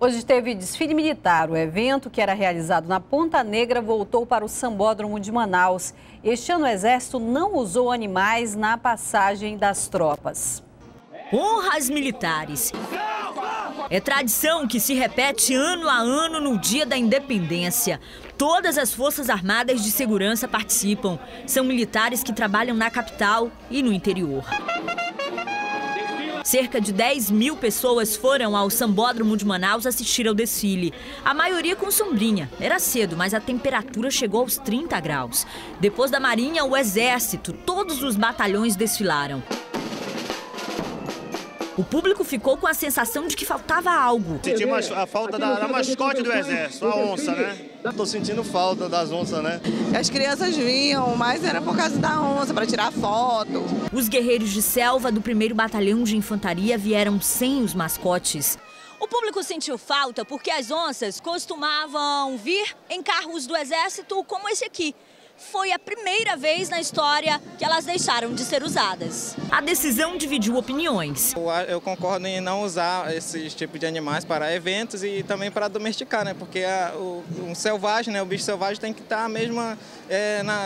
Hoje teve desfile militar. O evento, que era realizado na Ponta Negra, voltou para o Sambódromo de Manaus. Este ano o Exército não usou animais na passagem das tropas. Honras militares. É tradição que se repete ano a ano no Dia da Independência. Todas as Forças Armadas de Segurança participam. São militares que trabalham na capital e no interior. Cerca de 10 mil pessoas foram ao Sambódromo de Manaus assistir ao desfile. A maioria com sombrinha. Era cedo, mas a temperatura chegou aos 30 graus. Depois da Marinha, o Exército. Todos os batalhões desfilaram. O público ficou com a sensação de que faltava algo. Sentimos a falta da mascote do Exército, a onça, né? Estou sentindo falta das onças, né? As crianças vinham, mas era por causa da onça, para tirar foto. Os guerreiros de selva do 1º Batalhão de Infantaria vieram sem os mascotes. O público sentiu falta porque as onças costumavam vir em carros do Exército como esse aqui. Foi a primeira vez na história que elas deixaram de ser usadas. A decisão dividiu opiniões. Eu concordo em não usar esse tipo de animais para eventos e também para domesticar, né? Porque um selvagem, né? O bicho selvagem tem que estar mesmo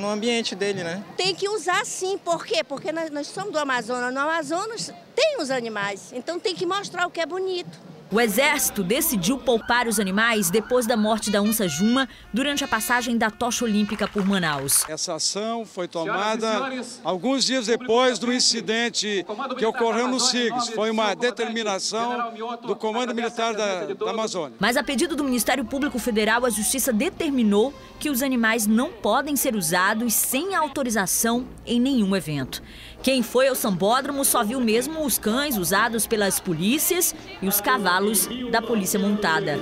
no ambiente dele, né? Tem que usar sim. Por quê? Porque nós somos do Amazonas. No Amazonas tem os animais, então tem que mostrar o que é bonito. O Exército decidiu poupar os animais depois da morte da Onça Juma durante a passagem da Tocha Olímpica por Manaus. Essa ação foi tomada alguns dias depois do incidente que ocorreu no CIGS. Foi uma determinação do Comando Militar da Amazônia. Mas a pedido do Ministério Público Federal, a Justiça determinou que os animais não podem ser usados sem autorização em nenhum evento. Quem foi ao Sambódromo só viu mesmo os cães usados pelas polícias e os cavalos da polícia montada.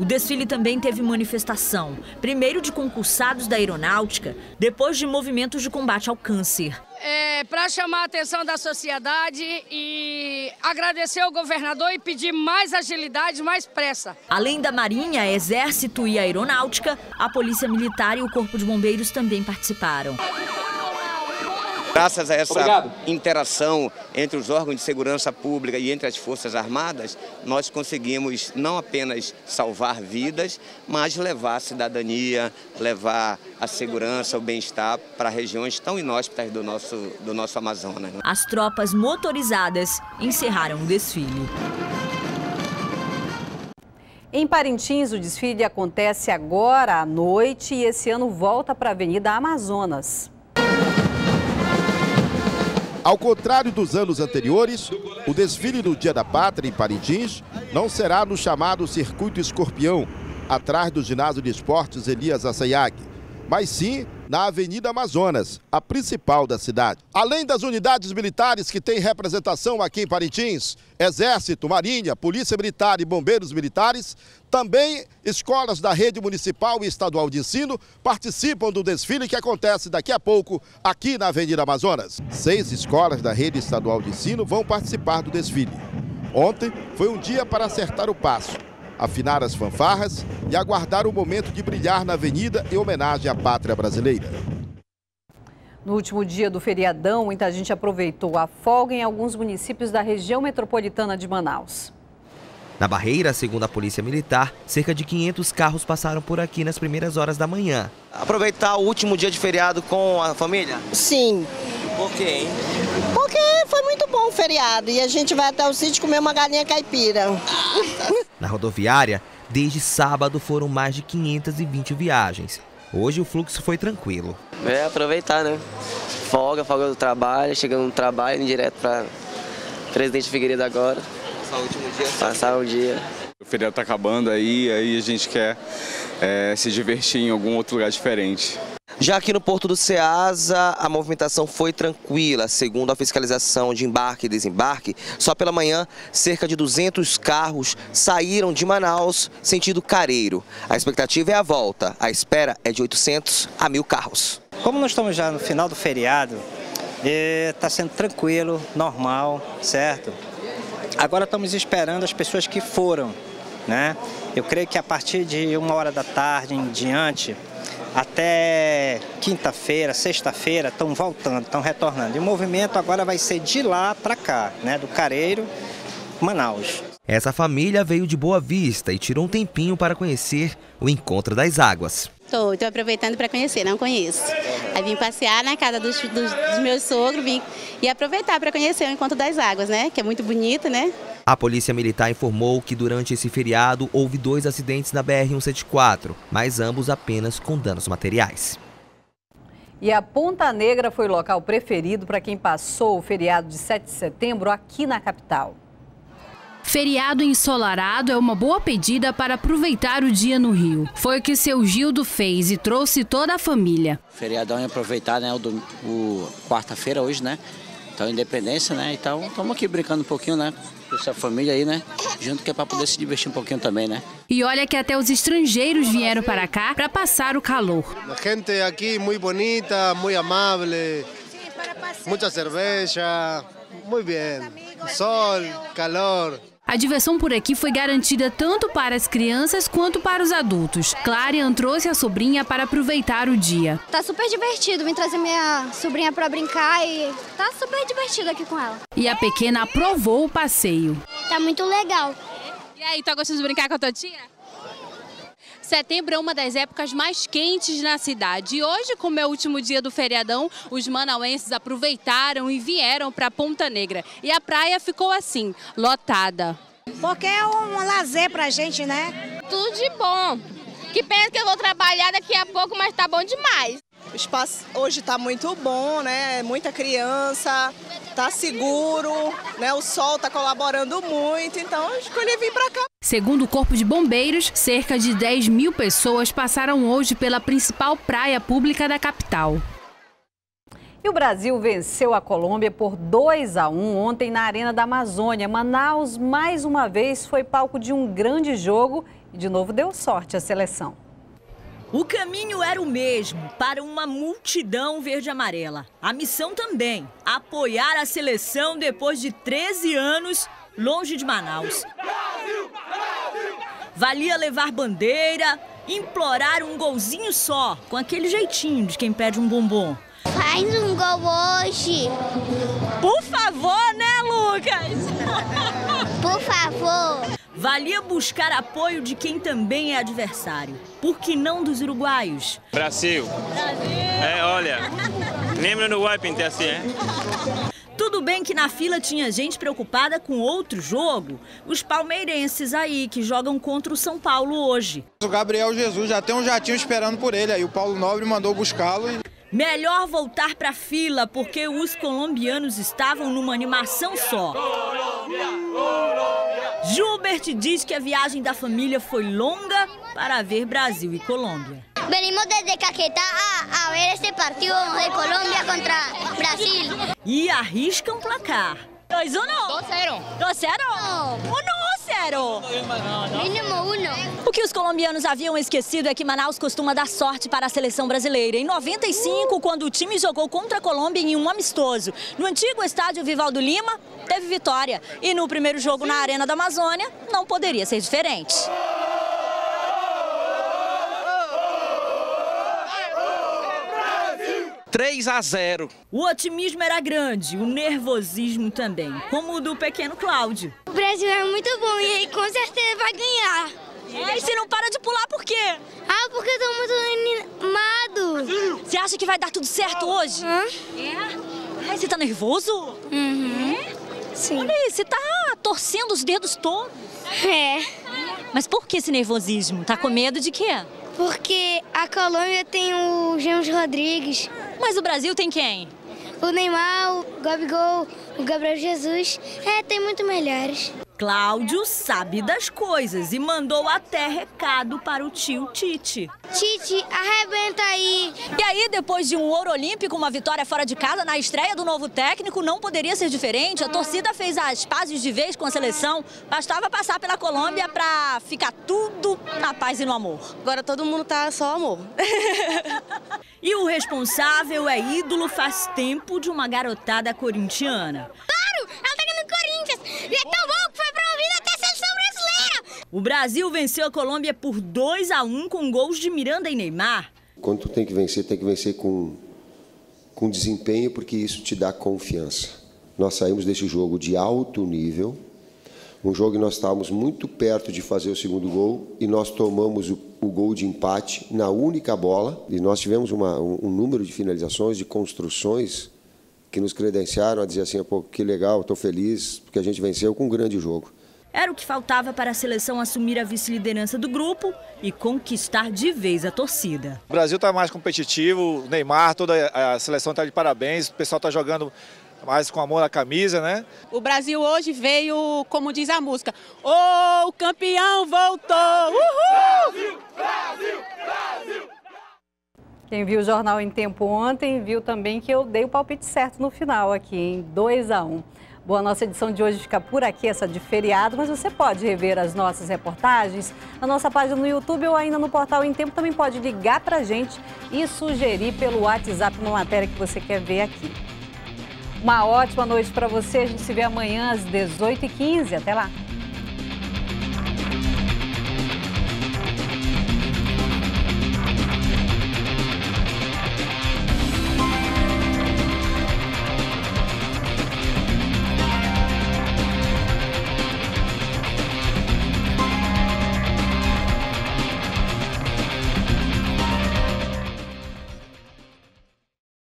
O desfile também teve manifestação, primeiro de concursados da aeronáutica, depois de movimentos de combate ao câncer. Para chamar a atenção da sociedade e agradecer ao governador e pedir mais agilidade, mais pressa. Além da Marinha, Exército e Aeronáutica, a Polícia Militar e o Corpo de Bombeiros também participaram. Graças a essa interação entre os órgãos de segurança pública e entre as Forças Armadas, nós conseguimos não apenas salvar vidas, mas levar a cidadania, levar a segurança, o bem-estar para regiões tão inóspitas do nosso Amazonas. As tropas motorizadas encerraram o desfile. Em Parintins, o desfile acontece agora à noite e esse ano volta para a Avenida Amazonas. Ao contrário dos anos anteriores, o desfile do Dia da Pátria em Parintins não será no chamado Circuito Escorpião, atrás do Ginásio de Esportes Elias Assayag, mas sim na Avenida Amazonas, a principal da cidade. Além das unidades militares que têm representação aqui em Parintins, Exército, Marinha, Polícia Militar e Bombeiros Militares, também escolas da rede municipal e estadual de ensino participam do desfile que acontece daqui a pouco aqui na Avenida Amazonas. 6 escolas da rede estadual de ensino vão participar do desfile. Ontem foi um dia para acertar o passo, afinar as fanfarras e aguardar o momento de brilhar na avenida em homenagem à pátria brasileira. No último dia do feriadão, muita gente aproveitou a folga em alguns municípios da região metropolitana de Manaus. Na Barreira, segundo a Polícia Militar, cerca de 500 carros passaram por aqui nas primeiras horas da manhã. Aproveitar o último dia de feriado com a família? Sim. Por quê, hein? Porque foi muito bom o feriado e a gente vai até o sítio comer uma galinha caipira. Na rodoviária, desde sábado foram mais de 520 viagens. Hoje o fluxo foi tranquilo. É aproveitar, né? Folga do trabalho, chegando no trabalho, indo direto para Presidente Figueiredo agora. Passar o último dia? Passar o dia. O feriado está acabando aí a gente quer se divertir em algum outro lugar diferente. Já aqui no porto do Ceasa, a movimentação foi tranquila. Segundo a fiscalização de embarque e desembarque, só pela manhã, cerca de 200 carros saíram de Manaus, sentido Careiro. A expectativa é a volta. A espera é de 800 a 1.000 carros. Como nós estamos já no final do feriado, está sendo tranquilo, normal, certo? Agora estamos esperando as pessoas que foram, né? Eu creio que a partir de 1h da tarde em diante, até quinta-feira, sexta-feira, estão voltando, estão retornando. E o movimento agora vai ser de lá para cá, né? Do Careiro, Manaus. Essa família veio de Boa Vista e tirou um tempinho para conhecer o Encontro das Águas. Estou aproveitando para conhecer, não conheço. Aí vim passear na casa dos meus sogros e aproveitar para conhecer o Encontro das Águas, né? Que é muito bonito, né? A Polícia Militar informou que durante esse feriado houve 2 acidentes na BR-174, mas ambos apenas com danos materiais. E a Ponta Negra foi o local preferido para quem passou o feriado de 7 de setembro aqui na capital. Feriado ensolarado é uma boa pedida para aproveitar o dia no Rio. Foi o que seu Gildo fez e trouxe toda a família. Feriadão é aproveitar, né, o quarta-feira hoje, né? Então, independência, né? Então, estamos aqui brincando um pouquinho, né? Com essa família aí, né? Junto que é para poder se divertir um pouquinho também, né? E olha que até os estrangeiros vieram para cá para passar o calor. A gente aqui muito bonita, muito amável, muita cerveja, muito bem, sol, calor. A diversão por aqui foi garantida tanto para as crianças quanto para os adultos. Clarian trouxe a sobrinha para aproveitar o dia. Tá super divertido, vim trazer minha sobrinha para brincar e tá super divertido aqui com ela. E a pequena aprovou o passeio. Tá muito legal. E aí, tá gostando de brincar com a tua tia? Setembro é uma das épocas mais quentes na cidade e hoje, como é o último dia do feriadão, os manauenses aproveitaram e vieram para Ponta Negra. E a praia ficou assim, lotada. Porque é um lazer pra gente, né? Tudo de bom. Que pena que eu vou trabalhar daqui a pouco, mas tá bom demais. O espaço hoje tá muito bom, né? Muita criança, tá seguro, né? O sol tá colaborando muito, então eu escolhi vir pra cá. Segundo o Corpo de Bombeiros, cerca de 10 mil pessoas passaram hoje pela principal praia pública da capital. E o Brasil venceu a Colômbia por 2-1 ontem na Arena da Amazônia. Manaus, mais uma vez, foi palco de um grande jogo e de novo deu sorte à seleção. O caminho era o mesmo para uma multidão verde-amarela. A missão também, apoiar a seleção depois de 13 anos longe de Manaus. Valia levar bandeira, implorar um golzinho só, com aquele jeitinho de quem pede um bombom. Faz um gol hoje. Por favor, né, Lucas? Por favor. Valia buscar apoio de quem também é adversário. Por que não dos uruguaios? Brasil! Brasil! É, olha, lembra do Uruguai, pintar assim, é? Tudo bem que na fila tinha gente preocupada com outro jogo. Os palmeirenses aí, que jogam contra o São Paulo hoje. O Gabriel Jesus já tem um jatinho esperando por ele, aí o Paulo Nobre mandou buscá-lo. Melhor voltar pra fila, porque os colombianos estavam numa animação só. Colômbia, Colômbia. Gilbert diz que a viagem da família foi longa para ver Brasil e Colômbia. Venimos desde Caquetá a ver este partido de Colômbia contra Brasil. E arriscam um placar. 2-1, 2-0, 1-0. O que os colombianos haviam esquecido é que Manaus costuma dar sorte para a seleção brasileira. Em 95, quando o time jogou contra a Colômbia em um amistoso, no antigo estádio Vivaldo Lima, teve vitória. E no primeiro jogo na Arena da Amazônia, não poderia ser diferente. Brasil! 3-0. O otimismo era grande, o nervosismo também, como o do pequeno Cláudio. O Brasil é muito bom e aí com certeza vai ganhar. É, e você não para de pular por quê? Ah, porque eu tô muito animado. Você acha que vai dar tudo certo hoje? É? Ai, você tá nervoso? Uhum. É? Sim. Olha aí, você tá torcendo os dedos todos. É. Mas por que esse nervosismo? Tá com medo de quê? Porque a Colômbia tem o James Rodrigues. Mas o Brasil tem quem? O Neymar, o Gabigol, o Gabriel Jesus. É, tem muito melhores. Cláudio sabe das coisas e mandou até recado para o tio Tite. Tite, arrebenta aí! E aí, depois de um ouro olímpico, uma vitória fora de casa, na estreia do novo técnico, não poderia ser diferente. A torcida fez as pazes de vez com a seleção. Bastava passar pela Colômbia para ficar tudo na paz e no amor. Agora todo mundo tá só amor. E o responsável é ídolo faz tempo de uma garotada corintiana. Claro! Ela tá ganhando Corinthians! E é tão bom que foi promovida até a seleção brasileira! O Brasil venceu a Colômbia por 2-1 com gols de Miranda e Neymar. Quando tu tem que vencer com desempenho, porque isso te dá confiança. Nós saímos desse jogo de alto nível, Um jogo que nós estávamos muito perto de fazer o segundo gol e nós tomamos o gol de empate na única bola. E nós tivemos um número de finalizações, de construções que nos credenciaram a dizer assim, pô, que legal, estou feliz, porque a gente venceu com um grande jogo. Era o que faltava para a seleção assumir a vice-liderança do grupo e conquistar de vez a torcida. O Brasil está mais competitivo, o Neymar, toda a seleção está de parabéns, o pessoal está jogando mais com amor à camisa, né? O Brasil hoje veio, como diz a música, o campeão voltou! Uhul! Brasil! Brasil! Brasil! Quem viu o Jornal em Tempo ontem viu também que eu dei o palpite certo no final aqui, em 2-1. Bom, a nossa edição de hoje fica por aqui, essa de feriado, mas você pode rever as nossas reportagens na nossa página no YouTube ou ainda no Portal em Tempo. Também pode ligar pra gente e sugerir pelo WhatsApp uma matéria que você quer ver aqui. Uma ótima noite para você. A gente se vê amanhã às 18h15. Até lá!